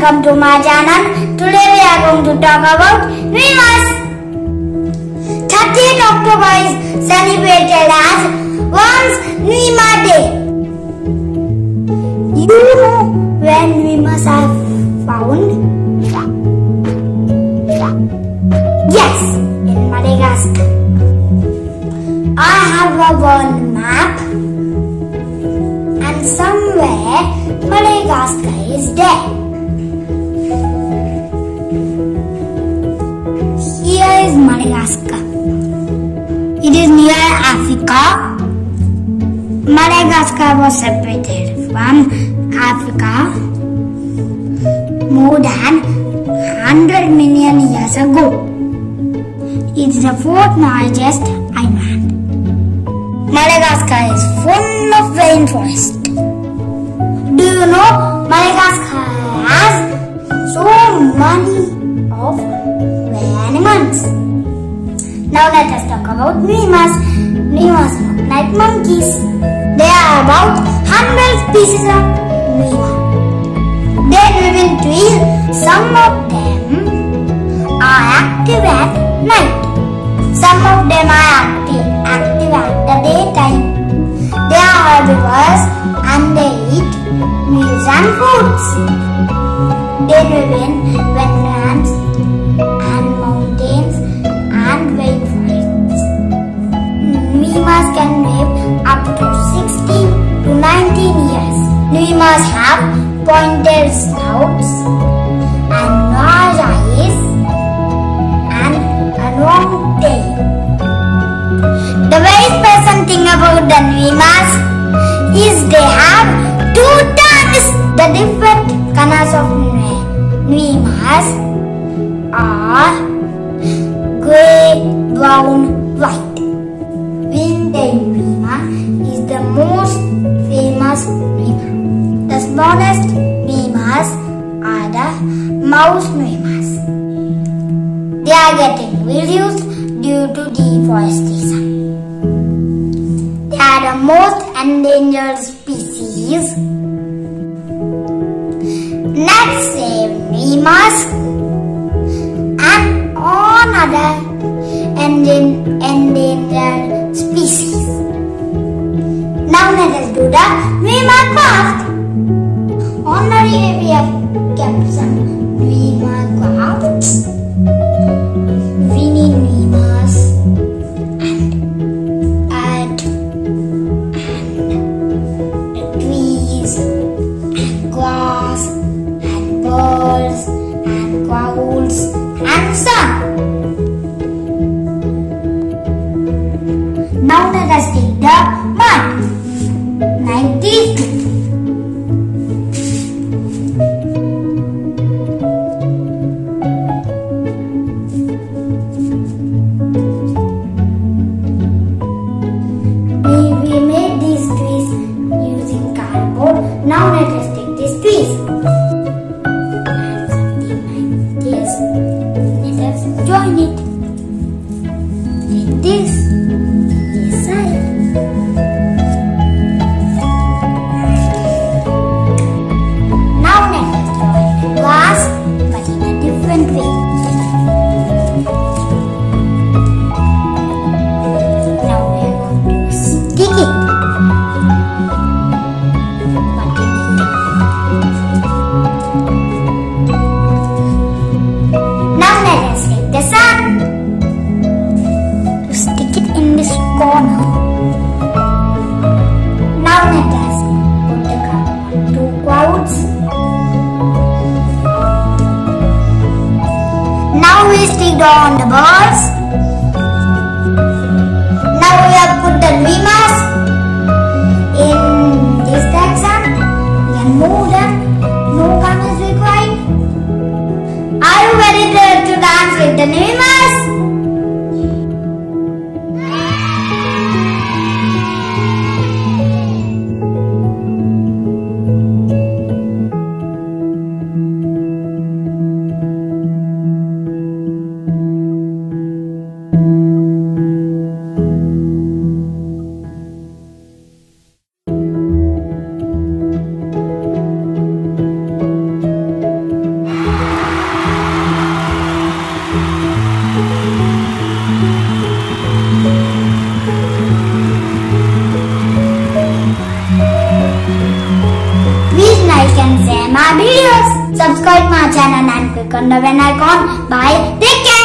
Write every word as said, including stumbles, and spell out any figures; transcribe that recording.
welcome to my channel. Today we are going to talk about lemurs. thirtieth October is celebrated as World Lemur Day. You know when lemurs are found? Yes, in Madagascar. I have a world map, and somewhere Madagascar is there. Here is Madagascar. It is near Africa. Madagascar was separated from Africa more than one hundred million years ago. It is the fourth largest island. Madagascar is full of rainforest. Do you know Madagascar has so many of animals? Now let us talk about lemurs. Lemurs look like monkeys. There are about hundred species of lemur. They live in trees. Some of them are active at night. Some of them are active active at the daytime. They are herbivores and they eat leaves and fruits. They live in wetlands and mountains and rainforests. Lemurs can live up to sixteen to nineteen years. Lemurs have pointed snouts and large eyes and a long tail. The very special thing about the lemurs is they have two tongues. The different colors of lemurs are grey, brown, white. Winged lemur is the most famous lemur. The smallest lemurs are the mouse lemurs. They are getting reduced due to deforestation. They are the most endangered species. Let's save lemurs and all other endangered species. Now let us do the lemur craft. Already we have kept some lemur crafts. We need lemurs and earth and trees and grass and birds and clouds and sun. Now let us take the mud like this. Now let us take this piece. This, let us join it. Take this, this side. Now let us join the glass, but in a different way. Now we are going to stick it. Now we stick on the balls. Now we have put the lemurs in this direction. We can move them. No cam is required. Are you ready to dance with the lemurs? subscribe my channel and click on the bell icon. Bye. Take care.